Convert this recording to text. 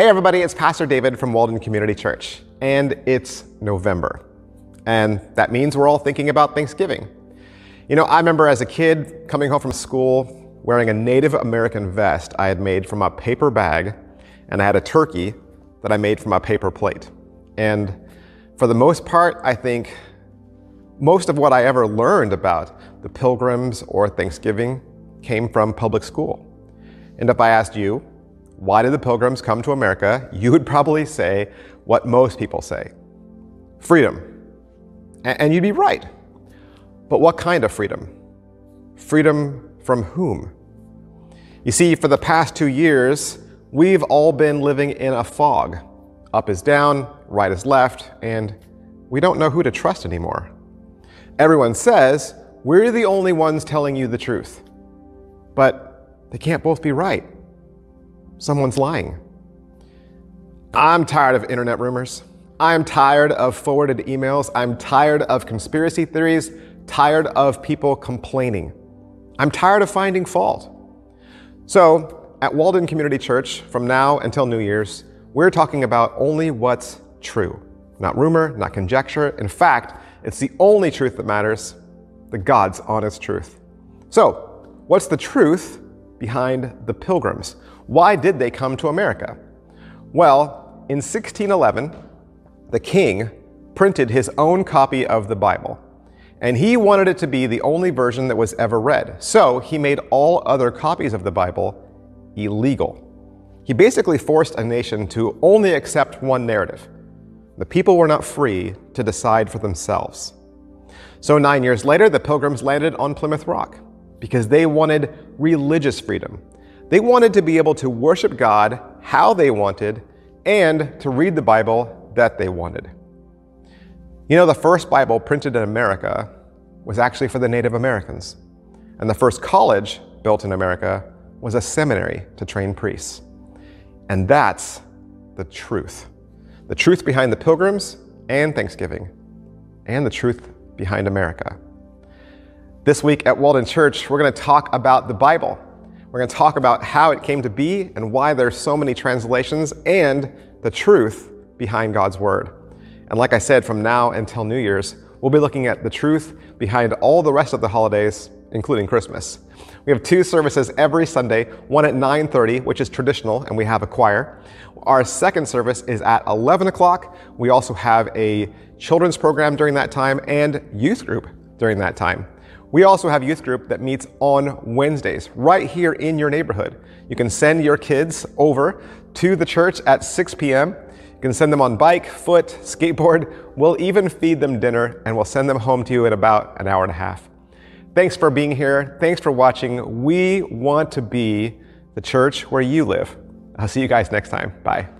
Hey everybody, it's Pastor David from Walden Community Church, and it's November. And that means we're all thinking about Thanksgiving. You know, I remember as a kid coming home from school wearing a Native American vest I had made from a paper bag, and I had a turkey that I made from a paper plate. And for the most part, I think most of what I ever learned about the Pilgrims or Thanksgiving came from public school. And if I asked you, why did the Pilgrims come to America? You would probably say what most people say, freedom. And you'd be right. But what kind of freedom? Freedom from whom? You see, for the past 2 years, we've all been living in a fog. Up is down, right is left, and we don't know who to trust anymore. Everyone says, we're the only ones telling you the truth. But they can't both be right. Someone's lying. I'm tired of internet rumors. I'm tired of forwarded emails. I'm tired of conspiracy theories, tired of people complaining. I'm tired of finding fault. So at Walden Community Church, from now until New Year's, we're talking about only what's true. Not rumor, not conjecture. In fact, it's the only truth that matters, the God's honest truth. So what's the truth behind the Pilgrims? Why did they come to America? Well, in 1611, the king printed his own copy of the Bible, and he wanted it to be the only version that was ever read. So he made all other copies of the Bible illegal. He basically forced a nation to only accept one narrative. The people were not free to decide for themselves. So 9 years later, the Pilgrims landed on Plymouth Rock because they wanted religious freedom. They wanted to be able to worship God how they wanted and to read the Bible that they wanted. You know, the first Bible printed in America was actually for the Native Americans. And the first college built in America was a seminary to train priests. And that's the truth behind the Pilgrims and Thanksgiving, and the truth behind America. This week at Walden Church, we're going to talk about the Bible. We're going to talk about how it came to be and why there's so many translations and the truth behind God's Word. And like I said, from now until New Year's, we'll be looking at the truth behind all the rest of the holidays, including Christmas. We have two services every Sunday, one at 9:30, which is traditional, and we have a choir. Our second service is at 11 o'clock. We also have a children's program during that time and youth group during that time. We also have youth group that meets on Wednesdays right here in your neighborhood. You can send your kids over to the church at 6 p.m. You can send them on bike, foot, skateboard. We'll even feed them dinner, and we'll send them home to you in about an hour and a half. Thanks for being here. Thanks for watching. We want to be the church where you live. I'll see you guys next time. Bye.